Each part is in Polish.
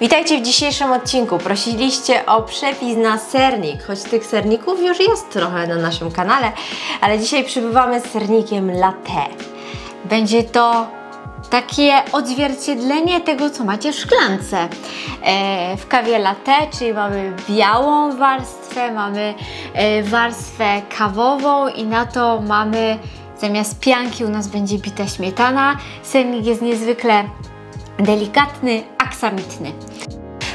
Witajcie w dzisiejszym odcinku. Prosiliście o przepis na sernik, choć tych serników już jest trochę na naszym kanale, ale dzisiaj przybywamy z sernikiem latte. Będzie to takie odzwierciedlenie tego, co macie w szklance. W kawie latte, czyli mamy białą warstwę, mamy warstwę kawową i na to mamy zamiast pianki u nas będzie bita śmietana. Sernik jest niezwykle delikatny, aksamitny.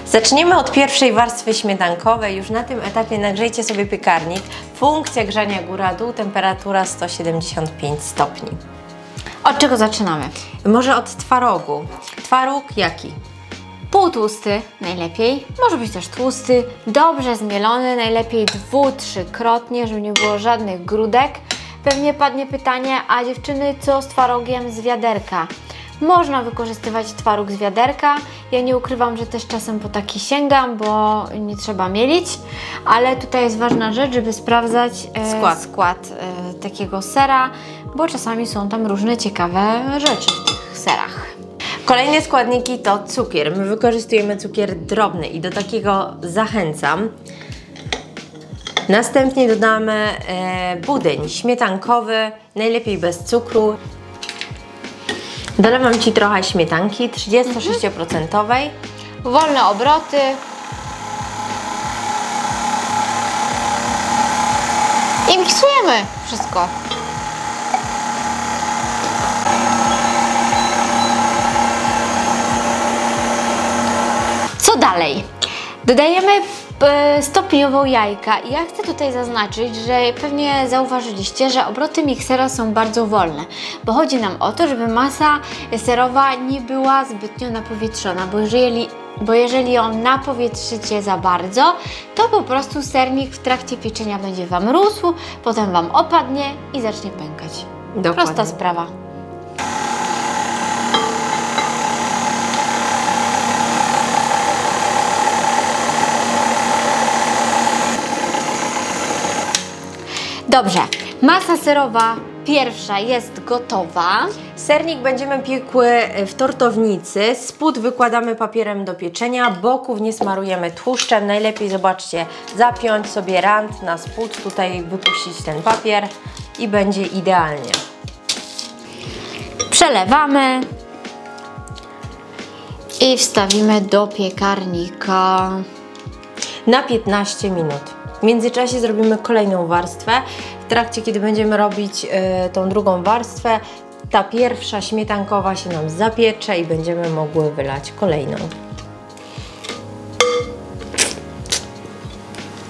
Zaczniemy od pierwszej warstwy śmietankowej. Już na tym etapie nagrzejcie sobie piekarnik. Funkcja grzania góra-dół, temperatura 175 stopni. Od czego zaczynamy? Może od twarogu. Twaróg jaki? Półtłusty najlepiej, może być też tłusty, dobrze zmielony, najlepiej 2-3-krotnie, żeby nie było żadnych grudek. Pewnie padnie pytanie, a dziewczyny, co z twarogiem z wiaderka? Można wykorzystywać twaróg z wiaderka. Ja nie ukrywam, że też czasem po taki sięgam, bo nie trzeba mielić, ale tutaj jest ważna rzecz, żeby sprawdzać skład takiego sera, bo czasami są tam różne ciekawe rzeczy w tych serach. Kolejne składniki to cukier. My wykorzystujemy cukier drobny i do takiego zachęcam. Następnie dodamy budyń śmietankowy, najlepiej bez cukru. Dolewam Ci trochę śmietanki 36%. Wolne obroty. I miksujemy wszystko. Co dalej? Dodajemy stopniowo jajka i ja chcę tutaj zaznaczyć, że pewnie zauważyliście, że obroty miksera są bardzo wolne, bo chodzi nam o to, żeby masa serowa nie była zbytnio napowietrzona, bo jeżeli ją napowietrzycie za bardzo, to po prostu sernik w trakcie pieczenia będzie Wam rósł, potem Wam opadnie i zacznie pękać. Dokładnie. Prosta sprawa. Dobrze, masa serowa pierwsza jest gotowa. Sernik będziemy piekły w tortownicy. Spód wykładamy papierem do pieczenia, boków nie smarujemy tłuszczem. Najlepiej, zobaczcie, zapiąć sobie rant na spód, tutaj wypuścić ten papier i będzie idealnie. Przelewamy i wstawimy do piekarnika na 15 minut. W międzyczasie zrobimy kolejną warstwę. W trakcie, kiedy będziemy robić tą drugą warstwę, ta pierwsza śmietankowa się nam zapiecze i będziemy mogły wylać kolejną.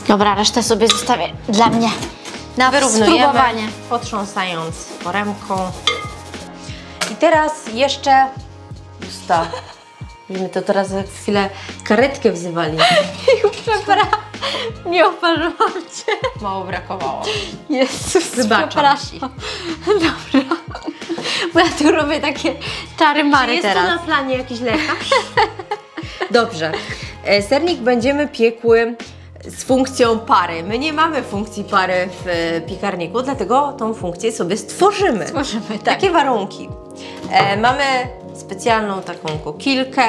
Dobra, resztę sobie zostawię dla mnie na wyrównanie, potrząsając foremką. I teraz jeszcze... Justa, my to teraz za chwilę karetkę wzywali. Przepraszam. Nie oparłam Cię. Mało brakowało. Jezus, przepraszam. Dobra. Bo ja tu robię takie czary-mary teraz. Jest tu na planie jakiś lekarz? Dobrze. Sernik będziemy piekły z funkcją pary. My nie mamy funkcji pary w piekarniku, dlatego tą funkcję sobie stworzymy. Stworzymy, tak. Takie warunki. Mamy specjalną taką kokilkę.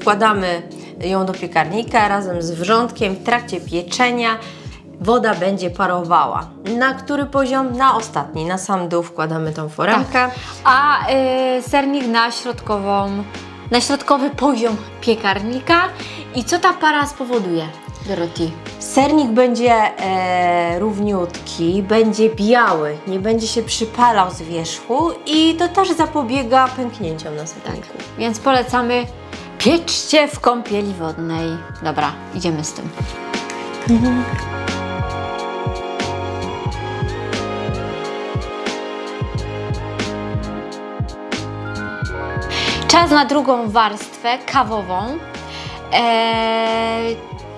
Wkładamy ją do piekarnika razem z wrzątkiem. W trakcie pieczenia woda będzie parowała. Na który poziom? Na ostatni. Na sam dół wkładamy tą foremkę. Tak. A sernik na środkowy poziom piekarnika. I co ta para spowoduje, Dorothy? Sernik będzie równiutki, będzie biały, nie będzie się przypalał z wierzchu i to też zapobiega pęknięciom na serniku. Tak. Więc polecamy: pieczcie w kąpieli wodnej. Dobra, idziemy z tym. Czas na drugą warstwę kawową.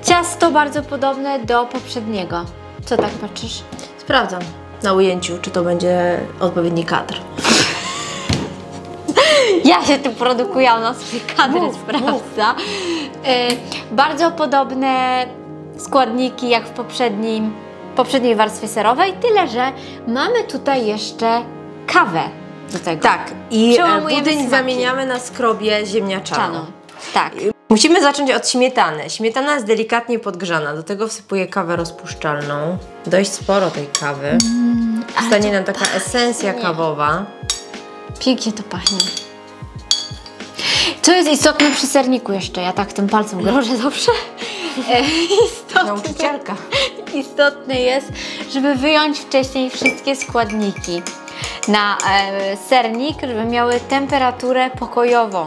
Ciasto bardzo podobne do poprzedniego. Co tak patrzysz? Sprawdzam na ujęciu, czy to będzie odpowiedni kadr. Ja się tu produkuję, ona sobie kadry sprawdza. Bardzo podobne składniki jak w poprzedniej warstwie serowej, tyle że mamy tutaj jeszcze kawę do tego. Tak, i budyń zamieniamy na skrobie ziemniaczaną. Tak. Musimy zacząć od śmietany. Śmietana jest delikatnie podgrzana, do tego wsypuję kawę rozpuszczalną. Dość sporo tej kawy. Zostanie nam taka esencja kawowa. Pięknie to pachnie. Co jest istotne przy serniku jeszcze? Ja tak tym palcem grożę zawsze. Istotne jest, żeby wyjąć wcześniej wszystkie składniki na sernik, żeby miały temperaturę pokojową.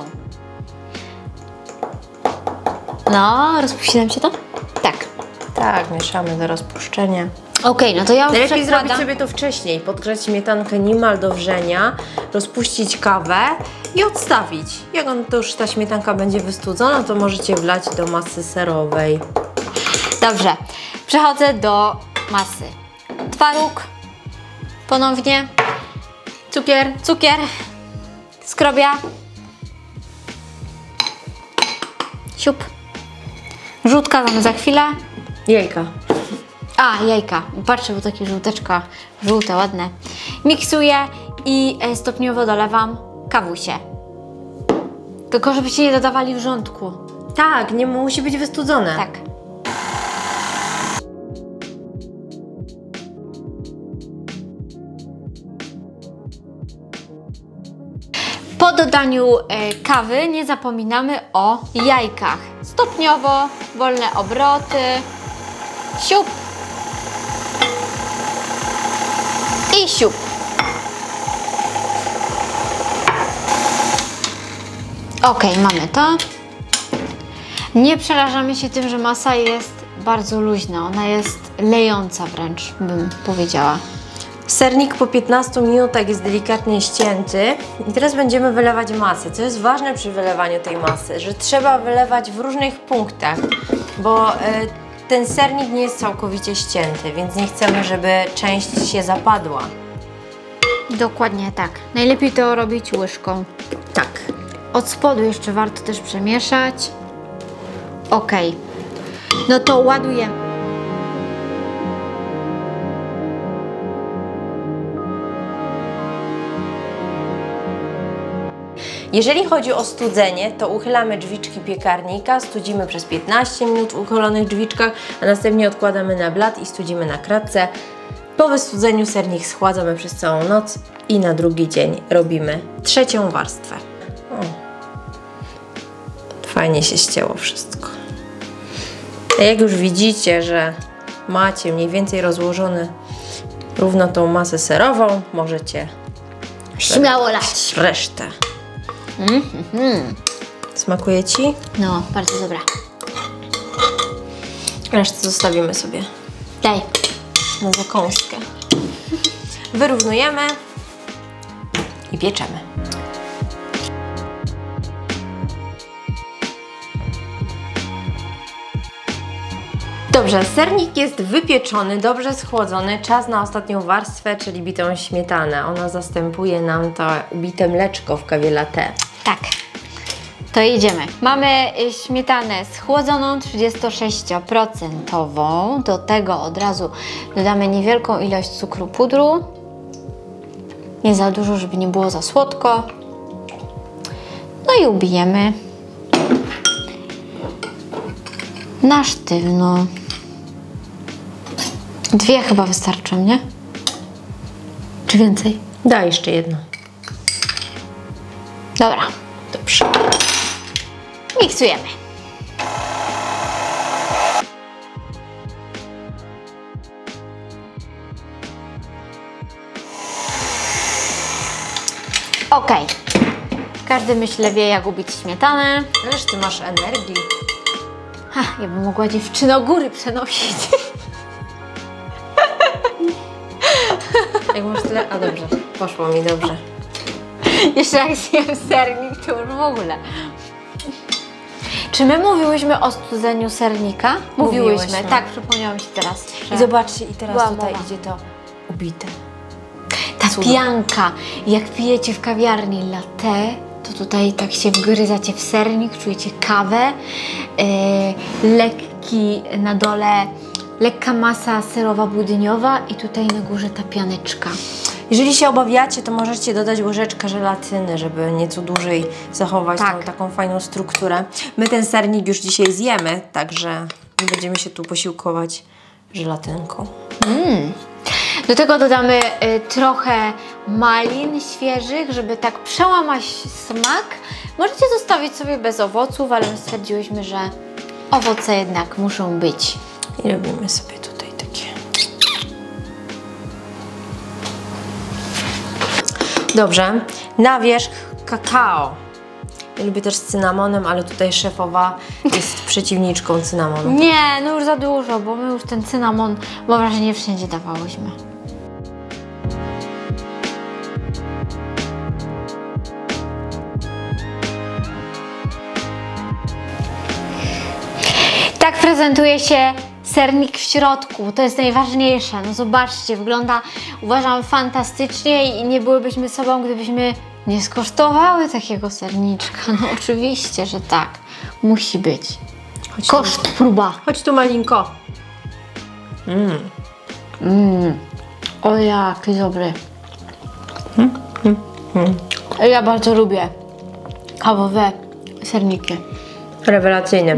No, rozpuści nam się to? Tak. Tak, mieszamy do rozpuszczenia. Okej, no to ja już lepiej zrobić sobie to wcześniej, podgrzać śmietankę niemal do wrzenia, rozpuścić kawę i odstawić. Jak to już ta śmietanka będzie wystudzona, to możecie wlać do masy serowej. Dobrze, przechodzę do masy. Twaróg, ponownie, cukier, skrobia, siup. Żółtka damy za chwilę. Jajka. A, jajka. Patrzę, bo takie żółteczka, żółte, ładne. Miksuję i stopniowo dolewam kawusie. Tylko żebyście je dodawali w rządku. Tak, nie musi być wystudzone. Tak. Po dodaniu kawy nie zapominamy o jajkach. Stopniowo, wolne obroty, siup i siup. Okej, mamy to. Nie przerażamy się tym, że masa jest bardzo luźna, ona jest lejąca wręcz, bym powiedziała. Sernik po 15 minutach jest delikatnie ścięty i teraz będziemy wylewać masę. Co jest ważne przy wylewaniu tej masy, że trzeba wylewać w różnych punktach, bo ten sernik nie jest całkowicie ścięty, więc nie chcemy, żeby część się zapadła. Dokładnie tak. Najlepiej to robić łyżką. Tak. Od spodu jeszcze warto też przemieszać. Okej. No to ładujemy. Jeżeli chodzi o studzenie, to uchylamy drzwiczki piekarnika, studzimy przez 15 minut w uchylonych drzwiczkach, a następnie odkładamy na blat i studzimy na kratce. Po wystudzeniu sernik schładzamy przez całą noc i na drugi dzień robimy trzecią warstwę. Fajnie się ścięło wszystko. A jak już widzicie, że macie mniej więcej rozłożony równo tą masę serową, możecie śmiało lać resztę. Smakuje Ci? No, bardzo dobra. Resztę zostawimy sobie. Daj. Na zakąskę. Wyrównujemy i pieczemy. Dobrze, sernik jest wypieczony, dobrze schłodzony. Czas na ostatnią warstwę, czyli bitą śmietanę. Ona zastępuje nam to ubite mleczko w kawie latte. Tak, to jedziemy. Mamy śmietanę schłodzoną 36%. Do tego od razu dodamy niewielką ilość cukru pudru. Nie za dużo, żeby nie było za słodko. No i ubijemy na sztywno. Dwie chyba wystarczą, nie? Czy więcej? Daj jeszcze jedno. Dobra. Dobrze. Miksujemy. Okej. Każdy, myślę, wie, jak ubić śmietanę. Wiesz, ty masz energii. Ha, ja bym mogła dziewczyno góry przenosić. Jak masz tyle... A dobrze, poszło mi dobrze. Jeszcze jak zjem sernik, to już w ogóle. Czy my mówiłyśmy o studzeniu sernika? Mówiłyśmy. Tak, przypomniałam się teraz. I zobaczcie, i teraz tutaj idzie to ubite. Ta pianka. Jak pijecie w kawiarni latte, to tutaj tak się wgryzacie w sernik, czujecie kawę, lekki na dole, lekka masa serowa budyniowa i tutaj na górze ta pianeczka. Jeżeli się obawiacie, to możecie dodać łyżeczkę żelatyny, żeby nieco dłużej zachować tą taką fajną strukturę. My ten sernik już dzisiaj zjemy, także będziemy się tu posiłkować żelatynką. Do tego dodamy trochę malin świeżych, żeby tak przełamać smak. Możecie zostawić sobie bez owoców, ale my stwierdziłyśmy, że owoce jednak muszą być. I robimy sobie tutaj takie. Dobrze, na wierzch kakao. Ja lubię też z cynamonem, ale tutaj szefowa jest przeciwniczką cynamonu. Nie, no już za dużo, bo my już ten cynamon, mam wrażenie, wszędzie dawałyśmy. Tak prezentuje się sernik w środku, to jest najważniejsze. No zobaczcie, wygląda, uważam, fantastycznie i nie byłybyśmy sobą, gdybyśmy nie skosztowały takiego serniczka. No oczywiście, że tak. Musi być. Koszt, próba. Chodź tu, malinko. O, jaki dobry. Ja bardzo lubię kawowe serniki. Rewelacyjne.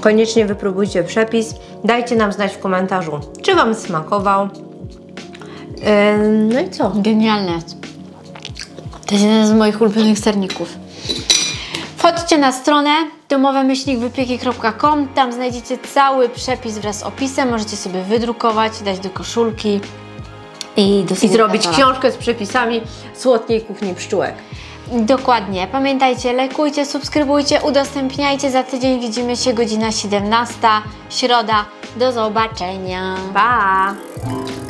Koniecznie wypróbujcie przepis. Dajcie nam znać w komentarzu, czy wam smakował. No i co? Genialne. To jest jeden z moich ulubionych serników. Wchodźcie na stronę domowe-wypieki.com. Tam znajdziecie cały przepis wraz z opisem. Możecie sobie wydrukować, dać do koszulki i zrobić książkę z przepisami słodkiej kuchni pszczółek. Dokładnie. Pamiętajcie, lajkujcie, subskrybujcie, udostępniajcie. Za tydzień widzimy się godzina 17, środa. Do zobaczenia. Pa!